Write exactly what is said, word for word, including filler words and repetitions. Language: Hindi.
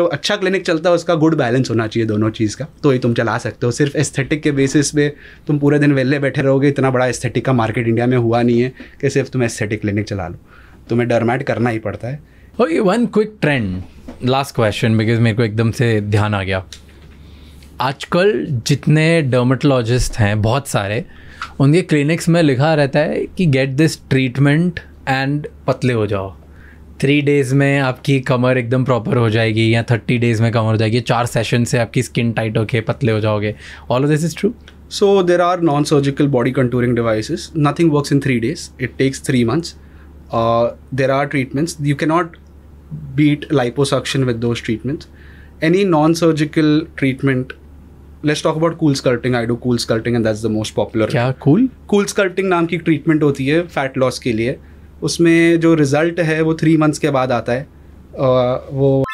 जो अच्छा क्लिनिक चलता है उसका गुड बैलेंस होना चाहिए दोनों चीज़ का, तो ही तुम चला सकते हो। सिर्फ एस्थेटिक के बेसिस पे तुम पूरे दिन वेले बैठे रहोगे, इतना बड़ा एस्थेटिक का मार्केट इंडिया में हुआ नहीं है कि सिर्फ तुम एस्थेटिक क्लिनिक चला लो, तुम्हें डर्मैट करना ही पड़ता है। Okay, one quick trend, last question, because मेरे को एकदम से ध्यान आ गया। आजकल जितने डर्मेटोलॉजिस्ट हैं बहुत सारे, उनके क्लिनिक्स में लिखा रहता है कि गेट दिस ट्रीटमेंट एंड पतले हो जाओ, थ्री डेज़ में आपकी कमर एकदम प्रॉपर हो जाएगी या थर्टी डेज़ में कमर हो जाएगी, चार सेशन से आपकी स्किन टाइट होके पतले हो जाओगे। All of this is true. So there are non surgical body contouring devices, nothing works in three days, it takes three months. There are treatments, you can not beat liposuction with those treatments. Any non surgical treatment, let's talk about cool sculpting. I do cool sculpting and that's the most popular. क्या कूल कूल स्कल्प्टिंग नाम की ट्रीटमेंट होती है फैट लॉस के लिए, उसमें जो रिज़ल्ट है वो थ्री मंथ्स के बाद आता है। आ, वो